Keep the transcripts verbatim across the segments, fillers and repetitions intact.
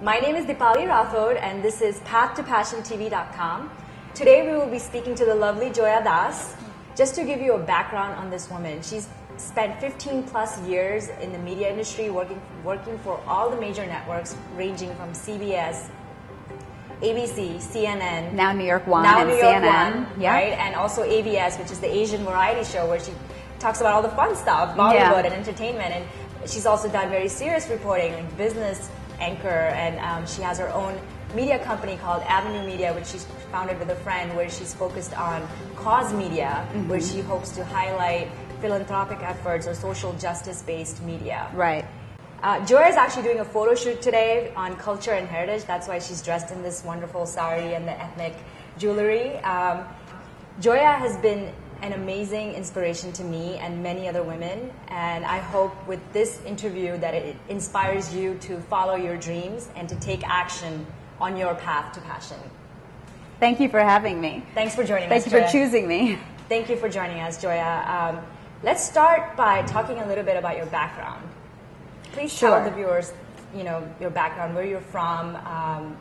My name is Dipali Rathod and this is Path To Passion T V dot com. Today we will be speaking to the lovely Joya Dass. Just to give you a background on this woman, she's spent fifteen plus years in the media industry working, working for all the major networks ranging from C B S, A B C, C N N. Now New York one now and New York C N N. One, yeah. Right? And also A V S, which is the Asian variety show where she talks about all the fun stuff, Bollywood yeah. and entertainment. And she's also done very serious reporting, like business anchor, and um, she has her own media company called Avenue Media, which she's founded with a friend, where she's focused on cause media, mm-hmm. where she hopes to highlight philanthropic efforts or social justice-based media. Right. Uh, Joya is actually doing a photo shoot today on culture and heritage. That's why she's dressed in this wonderful sari and the ethnic jewelry. Um, Joya has been an amazing inspiration to me and many other women, and I hope with this interview that it inspires you to follow your dreams and to take action on your path to passion. Thank you for having me. Thanks for joining Thank us, Thank you for Joya. choosing me. Thank you for joining us, Joya. Um, let's start by talking a little bit about your background. Please sure. tell the viewers, you know, your background, where you're from, um,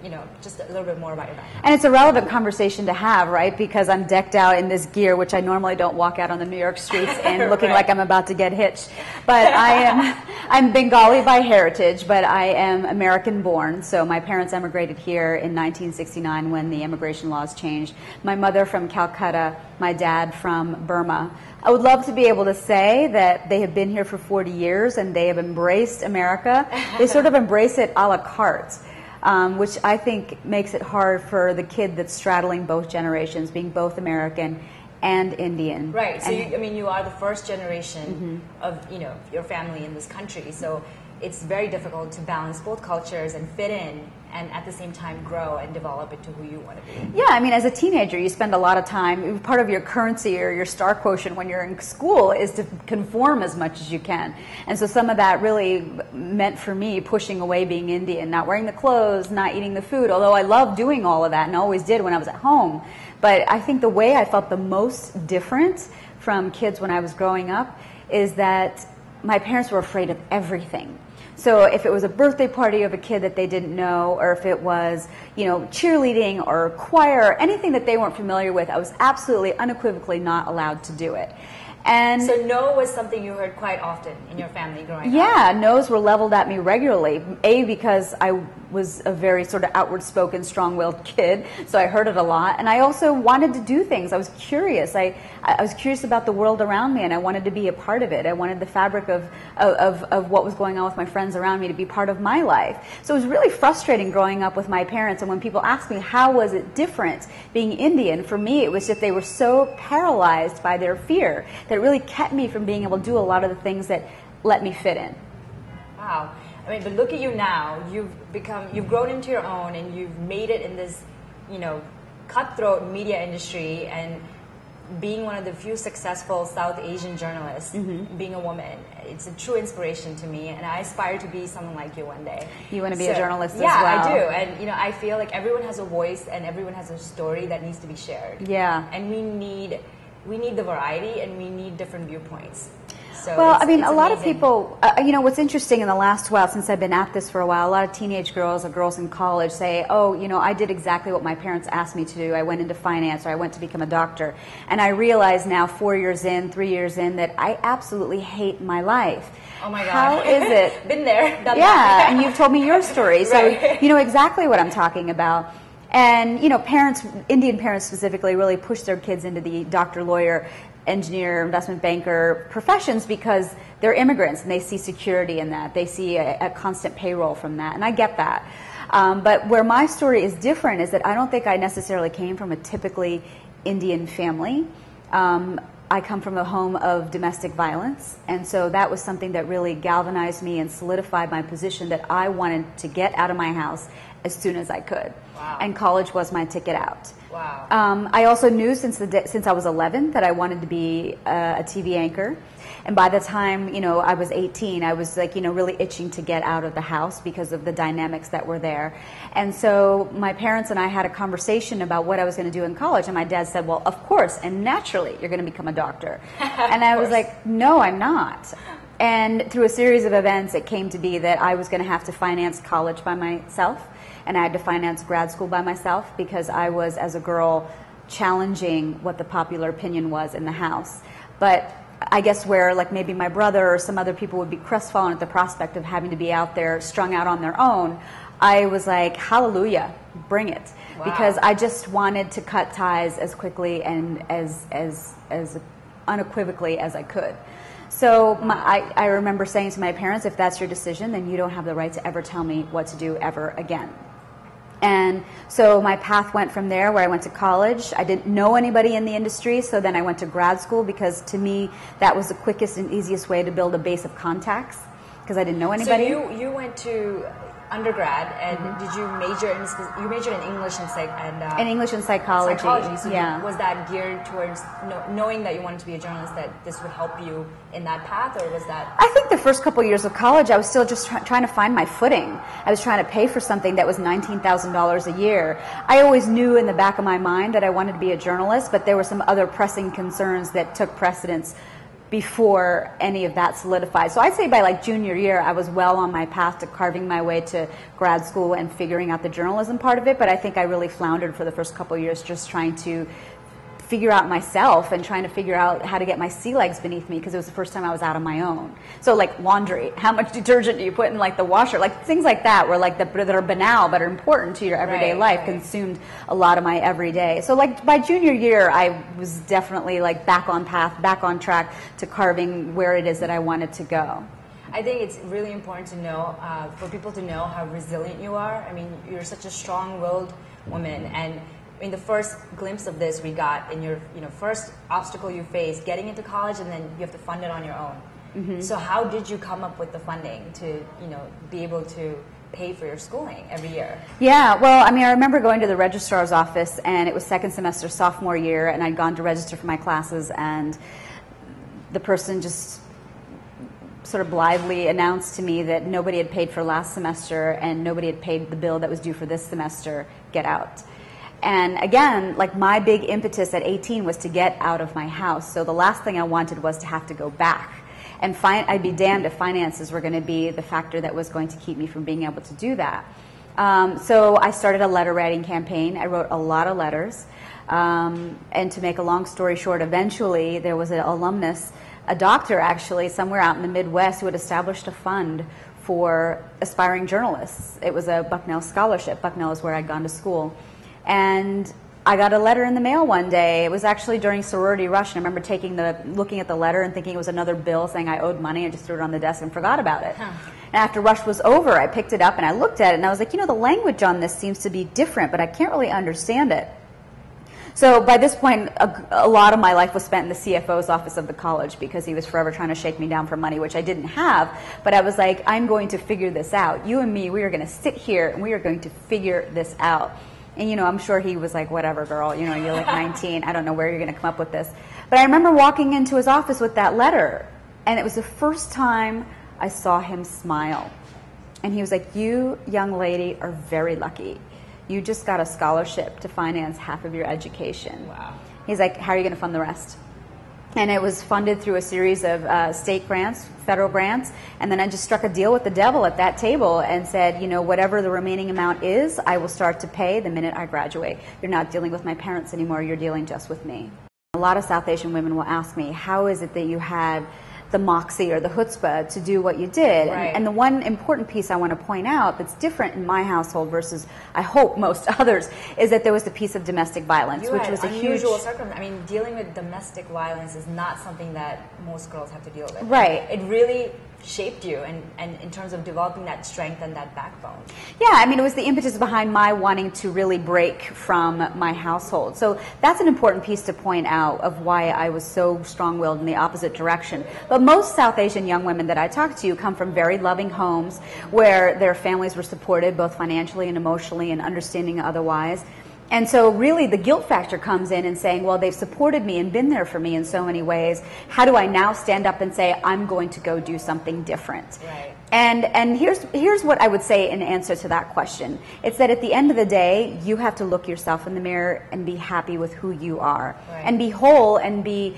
you know, just a little bit more about your background. And it's a relevant conversation to have, right? Because I'm decked out in this gear, which I normally don't walk out on the New York streets and looking right. like I'm about to get hitched. But I am, I'm Bengali by heritage, but I am American born. So my parents emigrated here in nineteen sixty-nine when the immigration laws changed. My mother from Calcutta, my dad from Burma. I would love to be able to say that they have been here for forty years and they have embraced America. They sort of embrace it a la carte. Um, which I think makes it hard for the kid that's straddling both generations, being both American and Indian. Right. So, and, you, I mean, you are the first generation mm-hmm. of, you know, your family in this country. So it's very difficult to balance both cultures and fit in and at the same time grow and develop into who you want to be. Yeah, I mean, as a teenager, you spend a lot of time, part of your currency or your star quotient when you're in school is to conform as much as you can. And so some of that really meant for me pushing away being Indian, not wearing the clothes, not eating the food, although I loved doing all of that and always did when I was at home. But I think the way I felt the most different from kids when I was growing up is that my parents were afraid of everything. So if it was a birthday party of a kid that they didn't know, or if it was, you know, cheerleading or choir, anything that they weren't familiar with, I was absolutely unequivocally not allowed to do it. And so no was something you heard quite often in your family growing yeah, up? Yeah, no's were leveled at me regularly. A, because I was a very sort of outward-spoken, strong-willed kid, so I heard it a lot. And I also wanted to do things. I was curious. I, I was curious about the world around me, and I wanted to be a part of it. I wanted the fabric of, of, of what was going on with my friends around me to be part of my life. So it was really frustrating growing up with my parents. And when people asked me, how was it different being Indian, for me it was just they were so paralyzed by their fear that it really kept me from being able to do a lot of the things that let me fit in. Wow. I mean, but look at you now. You've become, you've grown into your own, and you've made it in this, you know, cutthroat media industry, and being one of the few successful South Asian journalists, mm-hmm. being a woman, it's a true inspiration to me, and I aspire to be someone like you one day. You want to be so, a journalist yeah, as well. Yeah, I do, and you know, I feel like everyone has a voice, and everyone has a story that needs to be shared. Yeah. And we need, we need the variety, and we need different viewpoints. So well, I mean, a amazing. lot of people, uh, you know, what's interesting in the last while, since I've been at this for a while, a lot of teenage girls or girls in college say, oh, you know, I did exactly what my parents asked me to do. I went into finance, or I went to become a doctor. And I realize now, four years in, three years in, that I absolutely hate my life. Oh, my God. How is it? Been there. Done yeah, that. And you've told me your story. So right. you know exactly what I'm talking about. And, you know, parents, Indian parents specifically, really push their kids into the doctor, lawyer, engineer, investment banker professions because they're immigrants and they see security in that. They see a, a constant payroll from that, and I get that. Um, but where my story is different is that I don't think I necessarily came from a typically Indian family. Um, I come from a home of domestic violence, and so that was something that really galvanized me and solidified my position that I wanted to get out of my house as soon as I could. Wow. And college was my ticket out. Wow. Um, I also knew since the day, since I was eleven that I wanted to be uh, a T V anchor. And by the time, you know, I was eighteen, I was like, you know, really itching to get out of the house because of the dynamics that were there. And so my parents and I had a conversation about what I was going to do in college. And my dad said, well, of course, and naturally, you're going to become a doctor. And I was like, no, I'm not. And through a series of events, it came to be that I was going to have to finance college by myself, and I had to finance grad school by myself, because I was, as a girl, challenging what the popular opinion was in the house. But I guess where, like, maybe my brother or some other people would be crestfallen at the prospect of having to be out there strung out on their own, I was like, hallelujah, bring it. Wow. Because I just wanted to cut ties as quickly and as, as, as unequivocally as I could. So my, I, I remember saying to my parents, if that's your decision, then you don't have the right to ever tell me what to do ever again. And so my path went from there, where I went to college. I didn't know anybody in the industry, so then I went to grad school, because to me that was the quickest and easiest way to build a base of contacts, because I didn't know anybody. So you, you went to undergrad, and mm-hmm. did you major in, you majored in English and psych, and uh, in English and psychology. Psychology. So yeah. Was that geared towards know, knowing that you wanted to be a journalist, that this would help you in that path, or was that? I think the first couple of years of college, I was still just try trying to find my footing. I was trying to pay for something that was nineteen thousand dollars a year. I always knew in the back of my mind that I wanted to be a journalist, but there were some other pressing concerns that took precedence before any of that solidified. So I'd say by like junior year, I was well on my path to carving my way to grad school and figuring out the journalism part of it. But I think I really floundered for the first couple of years, just trying to figure out myself and trying to figure out how to get my sea legs beneath me, because it was the first time I was out on my own. So like laundry, how much detergent do you put in like the washer? Like things like that were like the, that are banal but are important to your everyday right, life right. consumed a lot of my everyday. So like by junior year, I was definitely like back on path, back on track to carving where it is that I wanted to go. I think it's really important to know, uh, for people to know how resilient you are. I mean, you're such a strong-willed woman, and in the first glimpse of this we got in your you know first obstacle you faced getting into college, and then you have to fund it on your own. Mm-hmm. So how did you come up with the funding to you know be able to pay for your schooling every year? Yeah, well, I mean, I remember going to the registrar's office, and it was second semester sophomore year, and I'd gone to register for my classes, and the person just sort of blithely announced to me that nobody had paid for last semester and nobody had paid the bill that was due for this semester. Get out. And again, like my big impetus at eighteen was to get out of my house. So the last thing I wanted was to have to go back. And fin I'd be damned if finances were going to be the factor that was going to keep me from being able to do that. Um, so I started a letter writing campaign. I wrote a lot of letters. Um, and to make a long story short, eventually there was an alumnus, a doctor actually, somewhere out in the Midwest, who had established a fund for aspiring journalists. It was a Bucknell scholarship. Bucknell is where I'd gone to school. And I got a letter in the mail one day. It was actually during sorority rush, and I remember taking the, looking at the letter and thinking it was another bill saying I owed money. I just threw it on the desk and forgot about it. Huh. And after rush was over, I picked it up and I looked at it, and I was like, you know, the language on this seems to be different, but I can't really understand it. So by this point, a, a lot of my life was spent in the C F O's office of the college, because he was forever trying to shake me down for money, which I didn't have. But I was like, I'm going to figure this out. You and me, we are going to sit here and we are going to figure this out. And, you know, I'm sure he was like, whatever, girl, you know, you're like nineteen. I don't know where you're going to come up with this. But I remember walking into his office with that letter, and it was the first time I saw him smile. And he was like, you, young lady, are very lucky. You just got a scholarship to finance half of your education. Wow. He's like, how are you going to fund the rest? And it was funded through a series of uh, state grants, federal grants, and then I just struck a deal with the devil at that table and said, you know, whatever the remaining amount is, I will start to pay the minute I graduate. You're not dealing with my parents anymore, you're dealing just with me. A lot of South Asian women will ask me, how is it that you had the moxie or the chutzpah to do what you did? Right. And, and the one important piece I want to point out that's different in my household versus, I hope, most others, is that there was the piece of domestic violence, you which had was a huge... circumstance. I mean, dealing with domestic violence is not something that most girls have to deal with. Right. It really shaped you, and, and in terms of developing that strength and that backbone. Yeah, I mean, it was the impetus behind my wanting to really break from my household. So that's an important piece to point out of why I was so strong-willed in the opposite direction. But most South Asian young women that I talk to come from very loving homes where their families were supported both financially and emotionally and understanding otherwise. And so really the guilt factor comes in and saying, well, they've supported me and been there for me in so many ways. How do I now stand up and say, I'm going to go do something different? Right. And, and here's, here's what I would say in answer to that question. It's that at the end of the day, you have to look yourself in the mirror and be happy with who you are. Right. And be whole and be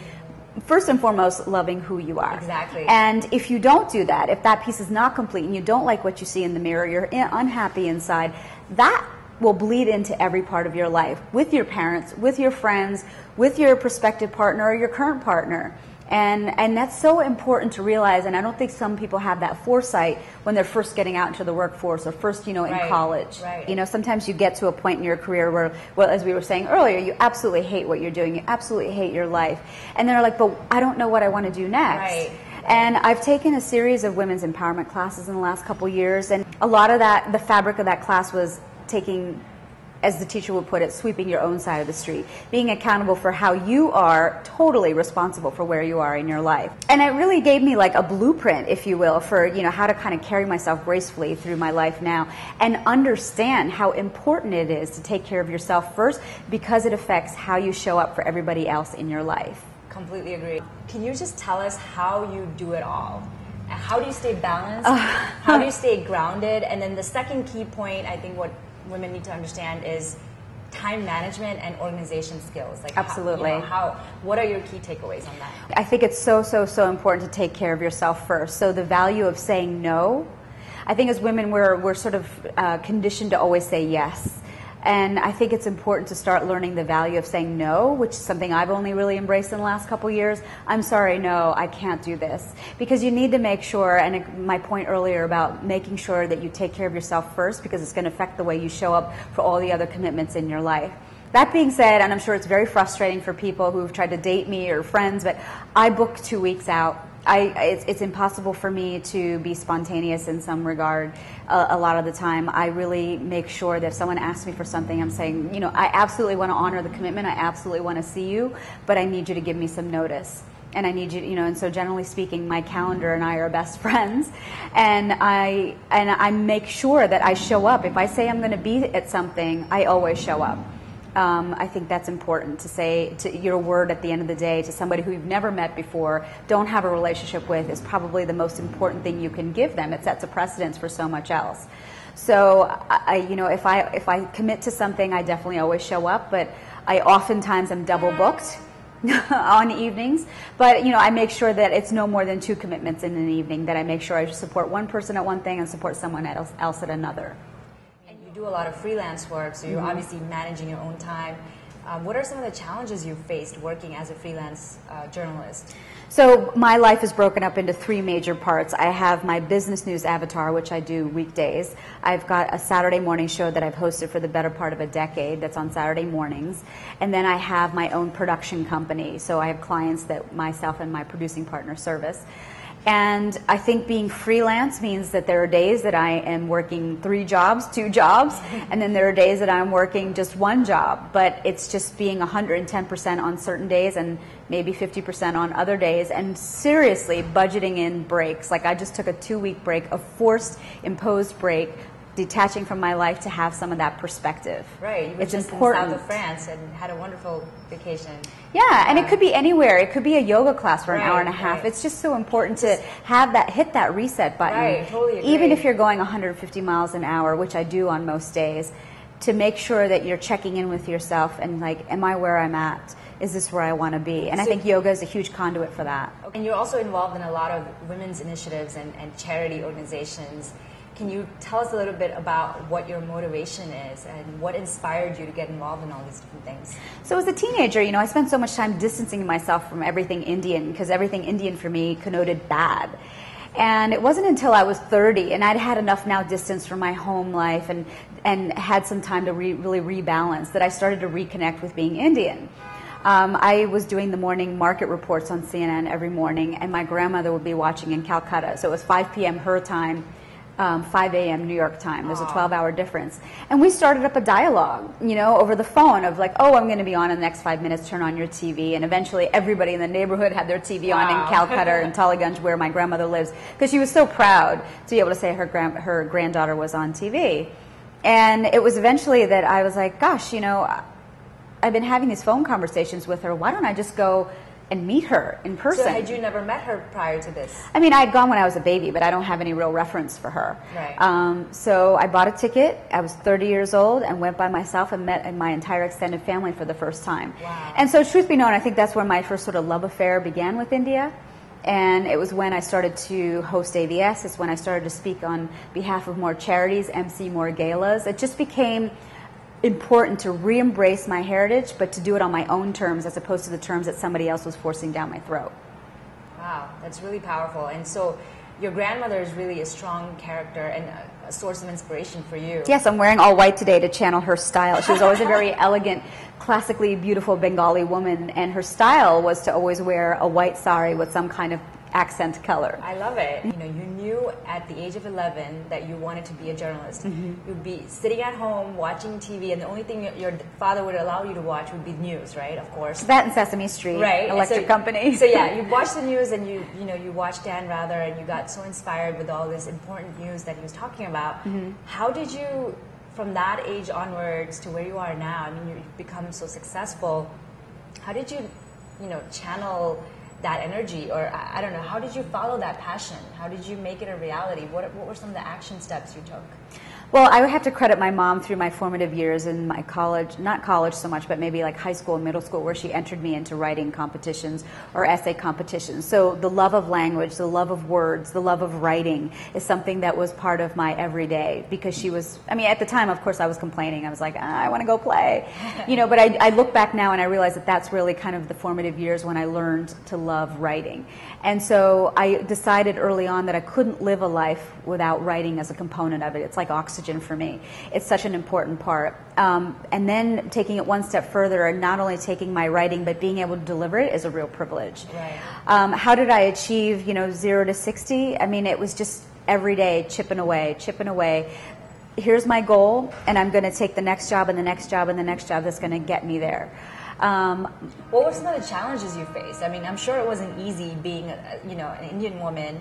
first and foremost, loving who you are. Exactly. And if you don't do that, if that piece is not complete and you don't like what you see in the mirror, you're unhappy inside, that will bleed into every part of your life, with your parents, with your friends, with your prospective partner or your current partner. And, and that's so important to realize, and I don't think some people have that foresight when they're first getting out into the workforce or first, you know, in right, college. Right. You know, sometimes you get to a point in your career where, well, as we were saying earlier, you absolutely hate what you're doing, you absolutely hate your life. And they're like, but I don't know what I want to do next. Right. And I've taken a series of women's empowerment classes in the last couple years, and a lot of that, the fabric of that class was taking, as the teacher would put it, sweeping your own side of the street, being accountable for how you are totally responsible for where you are in your life. And it really gave me like a blueprint, if you will, for, you know, how to kind of carry myself gracefully through my life now and understand how important it is to take care of yourself first, because it affects how you show up for everybody else in your life. Completely agree. Can you just tell us how you do it all? How do you stay balanced? How do you stay grounded? And then the second key point, I think what women need to understand, is time management and organization skills. Like, absolutely. How, you know, how, what are your key takeaways on that? I think it's so, so, so important to take care of yourself first. So the value of saying no, I think as women we're, we're sort of uh, conditioned to always say yes. And I think it's important to start learning the value of saying no, which is something I've only really embraced in the last couple years. I'm sorry, no, I can't do this. Because you need to make sure, and my point earlier about making sure that you take care of yourself first, because it's going to affect the way you show up for all the other commitments in your life. That being said, and I'm sure it's very frustrating for people who've tried to date me or friends, but I book two weeks out. I, it's, it's impossible for me to be spontaneous in some regard uh, a lot of the time. I really make sure that if someone asks me for something, I'm saying, you know, I absolutely want to honor the commitment. I absolutely want to see you, but I need you to give me some notice. And I need you, you know, and so generally speaking, my calendar and I are best friends. And I, and I make sure that I show up. If I say I'm going to be at something, I always show up. Um, I think that's important to say to your word at the end of the day to somebody who you've never met before, don't have a relationship with, is probably the most important thing you can give them. It sets a precedence for so much else. So, I, you know, if I if I commit to something, I definitely always show up, but I oftentimes am double booked on evenings. But, you know, I make sure that it's no more than two commitments in an evening, that I make sure I support one person at one thing and support someone else, else at another. Do a lot of freelance work, so you're mm-hmm. obviously managing your own time. Uh, what are some of the challenges you've faced working as a freelance uh, journalist? So my life is broken up into three major parts. I have my business news avatar, which I do weekdays. I've got a Saturday morning show that I've hosted for the better part of a decade that's on Saturday mornings. And then I have my own production company. So I have clients that myself and my producing partner service. And I think being freelance means that there are days that I am working three jobs, two jobs, and then there are days that I'm working just one job. But it's just being one hundred ten percent on certain days and maybe fifty percent on other days, and seriously budgeting in breaks. Like I just took a two-week break, a forced, imposed break, detaching from my life to have some of that perspective. Right. You were it's just important. In south of France and had a wonderful vacation. Yeah, and it could be anywhere. It could be a yoga class for right, an hour and a half. Right. It's just so important to have that, hit that reset button. Right, totally agree. Even if you're going one hundred fifty miles an hour, which I do on most days, to make sure that you're checking in with yourself and like, am I where I'm at? Is this where I want to be? And so I think yoga is a huge conduit for that. Okay. And you're also involved in a lot of women's initiatives and, and charity organizations. Can you tell us a little bit about what your motivation is and what inspired you to get involved in all these different things? So as a teenager, you know, I spent so much time distancing myself from everything Indian, because everything Indian for me connoted bad. And it wasn't until I was thirty, and I'd had enough now distance from my home life and, and had some time to re, really rebalance, that I started to reconnect with being Indian. Um, I was doing the morning market reports on C N N every morning, and my grandmother would be watching in Calcutta. So it was five p m her time. Um, five a m New York time. There's a twelve hour difference. And we started up a dialogue, you know, over the phone of like, oh, I'm going to be on in the next five minutes, turn on your T V. And eventually everybody in the neighborhood had their T V wow. on in Calcutta and Tollygunge, where my grandmother lives, because she was so proud to be able to say her, grand her granddaughter was on T V. And it was eventually that I was like, gosh, you know, I've been having these phone conversations with her. Why don't I just go and meet her in person. So had you never met her prior to this? I mean, I had gone when I was a baby, but I don't have any real reference for her. Right. Um, so I bought a ticket. I was thirty years old and went by myself and met my entire extended family for the first time. Wow. And so truth be known, I think that's where my first sort of love affair began with India. And it was when I started to host A V S. It's when I started to speak on behalf of more charities, M C more galas. It just became important to re-embrace my heritage, but to do it on my own terms as opposed to the terms that somebody else was forcing down my throat. Wow, that's really powerful. And so your grandmother is really a strong character and a source of inspiration for you. Yes, I'm wearing all white today to channel her style. She was always a very elegant, classically beautiful Bengali woman, and her style was to always wear a white sari with some kind of accent color. I love it. You know, you knew at the age of eleven that you wanted to be a journalist. Mm-hmm. You'd be sitting at home watching T V, and the only thing your father would allow you to watch would be news, right? Of course. That and Sesame Street, right? Electric so, Company. So yeah, you watched the news, and you you know you watched Dan Rather, and you got so inspired with all this important news that he was talking about. Mm-hmm. How did you, from that age onwards to where you are now? I mean, you've become so successful. How did you, you know, channel that energy, or I don't know, how did you follow that passion? How did you make it a reality? What, what were some of the action steps you took? Well, I would have to credit my mom through my formative years in my college, not college so much, but maybe like high school and middle school, where she entered me into writing competitions or essay competitions. So the love of language, the love of words, the love of writing is something that was part of my everyday, because she was, I mean, at the time, of course, I was complaining. I was like, ah, I want to go play, you know, but I, I look back now and I realize that that's really kind of the formative years when I learned to love writing. And so I decided early on that I couldn't live a life without writing as a component of it. It's like oxygen for me. It's such an important part. Um, and then taking it one step further, and not only taking my writing, but being able to deliver it is a real privilege. Right. Um, how did I achieve, you know, zero to sixty? I mean, it was just every day chipping away, chipping away. Here's my goal, and I'm going to take the next job and the next job and the next job that's going to get me there. Um, what were some of the challenges you faced? I mean, I'm sure it wasn't easy being, a, you know, an Indian woman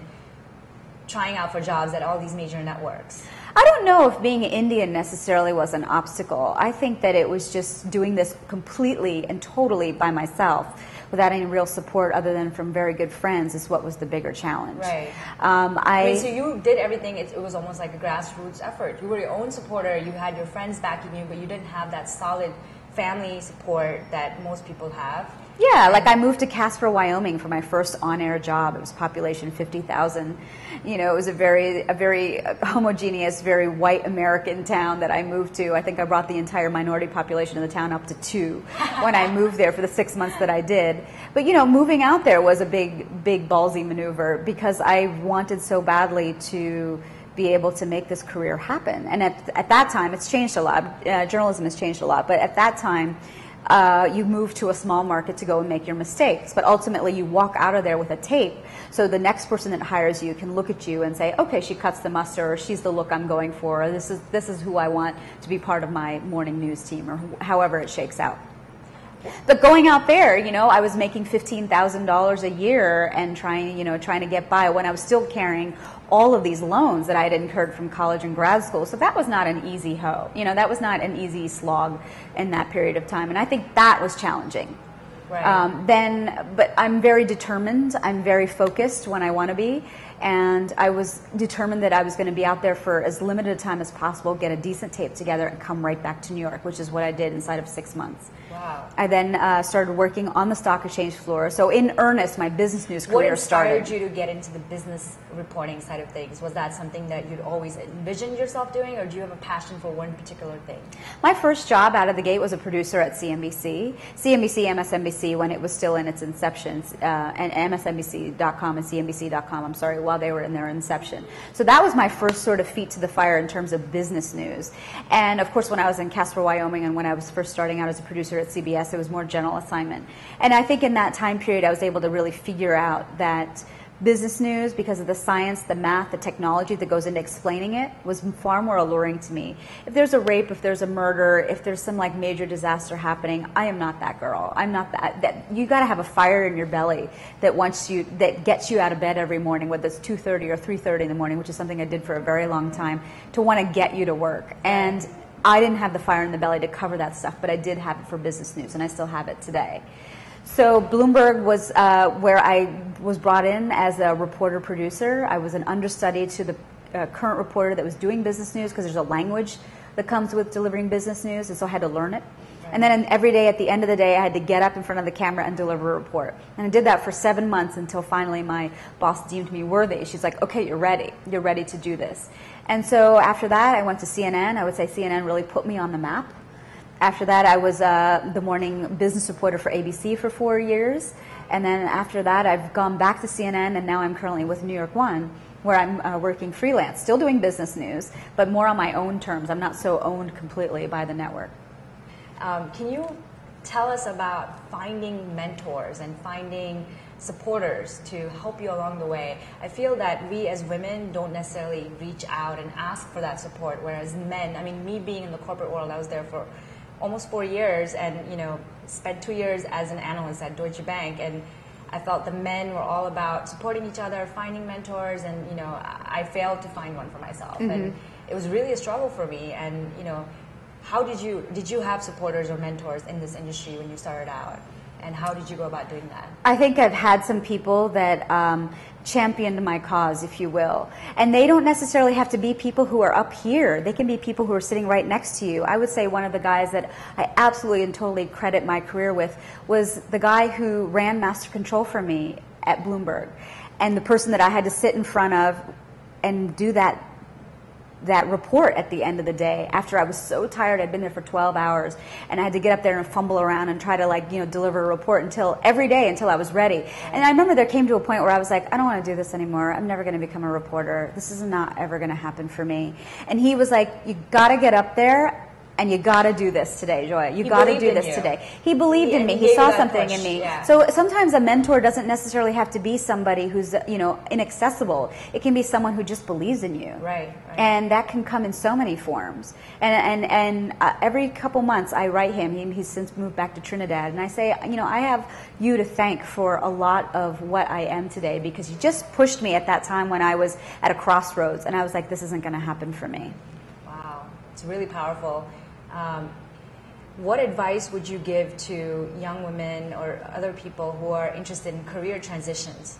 trying out for jobs at all these major networks. I don't know if being Indian necessarily was an obstacle. I think that it was just doing this completely and totally by myself, without any real support other than from very good friends, is what was the bigger challenge. Right. Um, I, I mean, so you did everything. It, it was almost like a grassroots effort. You were your own supporter. You had your friends backing you, but you didn't have that solid family support that most people have. Yeah, like I moved to Casper, Wyoming for my first on-air job. It was population fifty thousand. You know, it was a very a very homogeneous, very white American town that I moved to. I think I brought the entire minority population of the town up to two when I moved there for the six months that I did. But, you know, moving out there was a big, big ballsy maneuver, because I wanted so badly to be able to make this career happen. And at, at that time, it's changed a lot. Uh, journalism has changed a lot. But at that time, Uh, you move to a small market to go and make your mistakes, but ultimately you walk out of there with a tape, so the next person that hires you can look at you and say, okay, she cuts the mustard, or she's the look I'm going for, or this is, this is who I want to be part of my morning news team, or wh however it shakes out. But going out there, you know, I was making fifteen thousand dollars a year and trying, you know, trying to get by when I was still carrying all of these loans that I had incurred from college and grad school. So that was not an easy hoe. You know, that was not an easy slog in that period of time. And I think that was challenging. Right. Um, then, but I'm very determined. I'm very focused when I want to be. And I was determined that I was going to be out there for as limited a time as possible, get a decent tape together, and come right back to New York, which is what I did inside of six months. Wow. I then uh, started working on the stock exchange floor. So in earnest, my business news career started. What inspired you to get into the business reporting side of things? Was that something that you'd always envisioned yourself doing, or do you have a passion for one particular thing? My first job out of the gate was a producer at C N B C. C N B C, M S N B C, when it was still in its inception, uh, and M S N B C dot com and C N B C dot com, I'm sorry, while they were in their inception. So that was my first sort of feet to the fire in terms of business news. And of course, when I was in Casper, Wyoming, and when I was first starting out as a producer at C B S, it was more general assignment. And I think in that time period, I was able to really figure out that business news, because of the science, the math, the technology that goes into explaining it, was far more alluring to me. If there's a rape, if there's a murder, if there's some like major disaster happening, I am not that girl. I'm not that. that you got to have a fire in your belly that wants you, that gets you out of bed every morning, whether it's two thirty or three thirty in the morning, which is something I did for a very long time, to want to get you to work. And I didn't have the fire in the belly to cover that stuff, but I did have it for business news, and I still have it today. So Bloomberg was uh, where I was brought in as a reporter producer. I was an understudy to the uh, current reporter that was doing business news, because there's a language that comes with delivering business news, and so I had to learn it. And then every day at the end of the day, I had to get up in front of the camera and deliver a report. And I did that for seven months until finally my boss deemed me worthy. She's like, okay, you're ready. You're ready to do this. And so after that, I went to C N N. I would say C N N really put me on the map. After that, I was uh, the morning business reporter for A B C for four years. And then after that, I've gone back to C N N, and now I'm currently with New York one, where I'm uh, working freelance, still doing business news, but more on my own terms. I'm not so owned completely by the network. Um, can you tell us about finding mentors and finding supporters to help you along the way? I feel that we as women don't necessarily reach out and ask for that support, whereas men, I mean, me being in the corporate world, I was there for almost four years and, you know, spent two years as an analyst at Deutsche Bank, and I felt the men were all about supporting each other, finding mentors, and, you know, I failed to find one for myself. Mm-hmm. And it was really a struggle for me, and, you know, how did you, did you have supporters or mentors in this industry when you started out? And how did you go about doing that? I think I've had some people that um, championed my cause, if you will. And they don't necessarily have to be people who are up here. They can be people who are sitting right next to you. I would say one of the guys that I absolutely and totally credit my career with was the guy who ran Master Control for me at Bloomberg. And the person that I had to sit in front of and do that that report at the end of the day, after I was so tired. I'd been there for twelve hours, and I had to get up there and fumble around and try to, like, you know, deliver a report until every day until I was ready. And I remember there came to a point where I was like, I don't want to do this anymore. I'm never going to become a reporter. This is not ever going to happen for me. And he was like, you got to get up there and you got to do this today, Joya. You got to do this today. He believed in me. He saw something in me. Yeah. So sometimes a mentor doesn't necessarily have to be somebody who's, you know, inaccessible. It can be someone who just believes in you. Right. Right. And that can come in so many forms. And and and uh, every couple months I write him. He, he's since moved back to Trinidad, and I say, you know, I have you to thank for a lot of what I am today, because you just pushed me at that time when I was at a crossroads, and I was like, this isn't going to happen for me. Wow, it's really powerful. Um, what advice would you give to young women or other people who are interested in career transitions,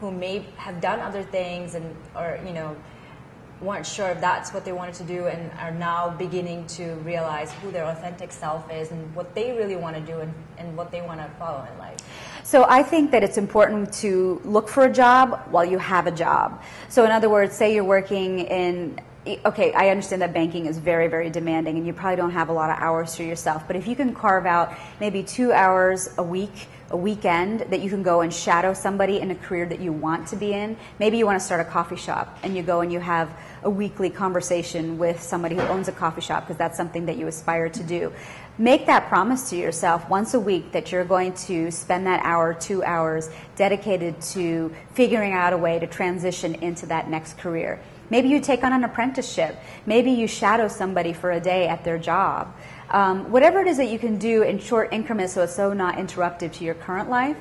who may have done other things and, or, you know, weren't sure if that's what they wanted to do and are now beginning to realize who their authentic self is and what they really want to do and, and what they want to follow in life? So I think that it's important to look for a job while you have a job. So in other words, say you're working in... Okay, I understand that banking is very, very demanding, and you probably don't have a lot of hours for yourself. But if you can carve out maybe two hours a week, a weekend, that you can go and shadow somebody in a career that you want to be in. Maybe you want to start a coffee shop, and you go and you have a weekly conversation with somebody who owns a coffee shop, because that's something that you aspire to do. Make that promise to yourself once a week that you're going to spend that hour, two hours, dedicated to figuring out a way to transition into that next career. Maybe you take on an apprenticeship. Maybe you shadow somebody for a day at their job. Um, whatever it is that you can do in short increments so it's so not interruptive to your current life,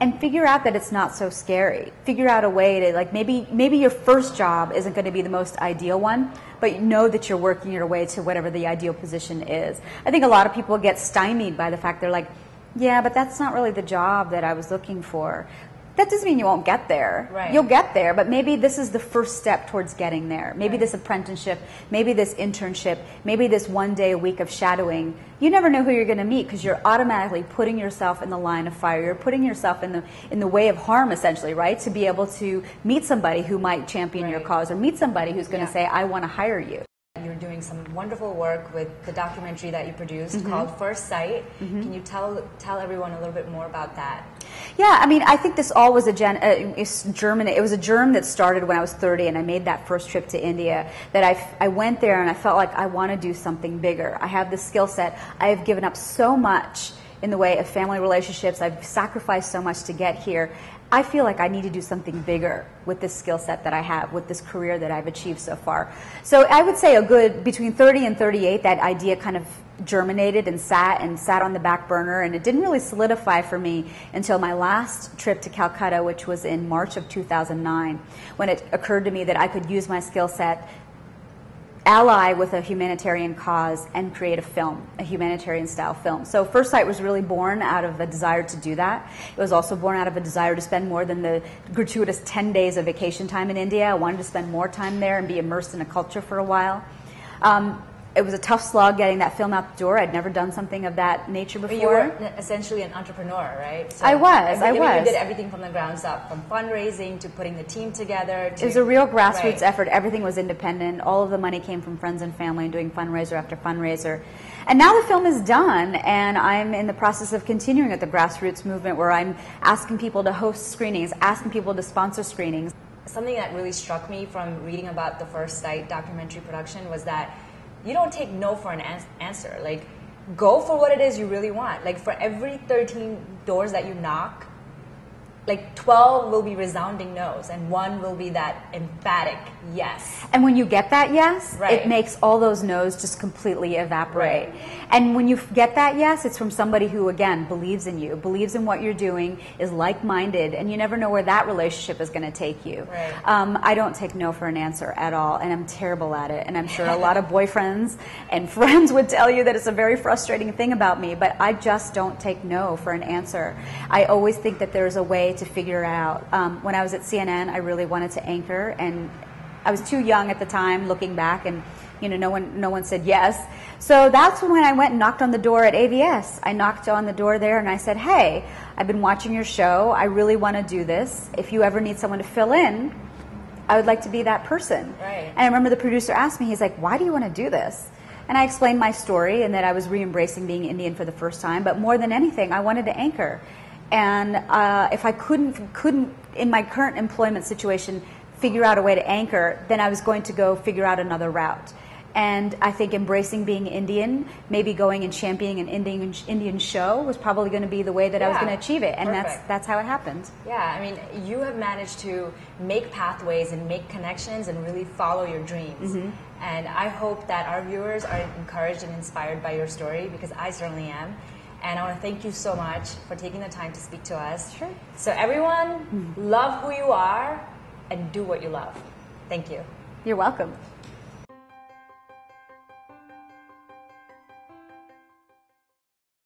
and figure out that it's not so scary. Figure out a way to, like, maybe maybe your first job isn't going to be the most ideal one, but you know that you're working your way to whatever the ideal position is. I think a lot of people get stymied by the fact they're like, yeah, but that's not really the job that I was looking for. That doesn't mean you won't get there. Right. You'll get there, but maybe this is the first step towards getting there. Maybe right. This apprenticeship, maybe this internship, maybe this one day a week of shadowing. You never know who you're going to meet, because you're automatically putting yourself in the line of fire. You're putting yourself in the in the way of harm, essentially, right? To be able to meet somebody who might champion right. your cause, or meet somebody who's going to yeah. say, I want to hire you. You're doing some wonderful work with the documentary that you produced mm-hmm. called First Sight. Mm-hmm. Can you tell tell everyone a little bit more about that? Yeah, I mean, I think this all was a gen, uh, germ, it was a germ that started when I was thirty, and I made that first trip to India. That I, I went there and I felt like I want to do something bigger. I have this skill set. I have given up so much in the way of family relationships. I've sacrificed so much to get here. I feel like I need to do something bigger with this skill set that I have, with this career that I've achieved so far. So I would say a good, between thirty and thirty-eight, that idea kind of germinated and sat and sat on the back burner, and it didn't really solidify for me until my last trip to Calcutta, which was in March of two thousand nine, when it occurred to me that I could use my skill set ally with a humanitarian cause and create a film, a humanitarian style film. So First Sight was really born out of a desire to do that. It was also born out of a desire to spend more than the gratuitous ten days of vacation time in India. I wanted to spend more time there and be immersed in a culture for a while. Um, It was a tough slog getting that film out the door. I'd never done something of that nature before. But you were essentially an entrepreneur, right? So I was, I, I was. You did everything from the ground up, from fundraising to putting the team together. To, it was a real grassroots right. effort. Everything was independent. All of the money came from friends and family and doing fundraiser after fundraiser. And now the film is done, and I'm in the process of continuing at the grassroots movement where I'm asking people to host screenings, asking people to sponsor screenings. Something that really struck me from reading about the First Sight documentary production was that you don't take no for an answer. Like, go for what it is you really want. Like, for every thirteen doors that you knock, like twelve will be resounding no's and one will be that emphatic yes. And when you get that yes, right. it makes all those no's just completely evaporate. Right. And when you get that yes, it's from somebody who, again, believes in you, believes in what you're doing, is like-minded, and you never know where that relationship is going to take you. Right. Um, I don't take no for an answer at all, and I'm terrible at it. And I'm sure a lot of boyfriends and friends would tell you that it's a very frustrating thing about me, but I just don't take no for an answer. I always think that there's a way to figure out. Um, when I was at C N N, I really wanted to anchor, and I was too young at the time, looking back, and you know, no one, no one said yes. So that's when I went and knocked on the door at A V S. I knocked on the door there, and I said, "Hey, I've been watching your show. I really want to do this. If you ever need someone to fill in, I would like to be that person." Right. And I remember the producer asked me, he's like, "Why do you want to do this?" And I explained my story and that I was re-embracing being Indian for the first time, but more than anything, I wanted to anchor. And uh, if I couldn't, couldn't, in my current employment situation, figure out a way to anchor, then I was going to go figure out another route. And I think embracing being Indian, maybe going and championing an Indian, Indian show was probably going to be the way that yeah. I was going to achieve it. And Perfect. that's that's how it happened. Yeah, I mean, you have managed to make pathways and make connections and really follow your dreams. Mm-hmm. And I hope that our viewers are encouraged and inspired by your story, because I certainly am. And I want to thank you so much for taking the time to speak to us. Sure. So everyone, mm-hmm. love who you are and do what you love. Thank you. You're welcome.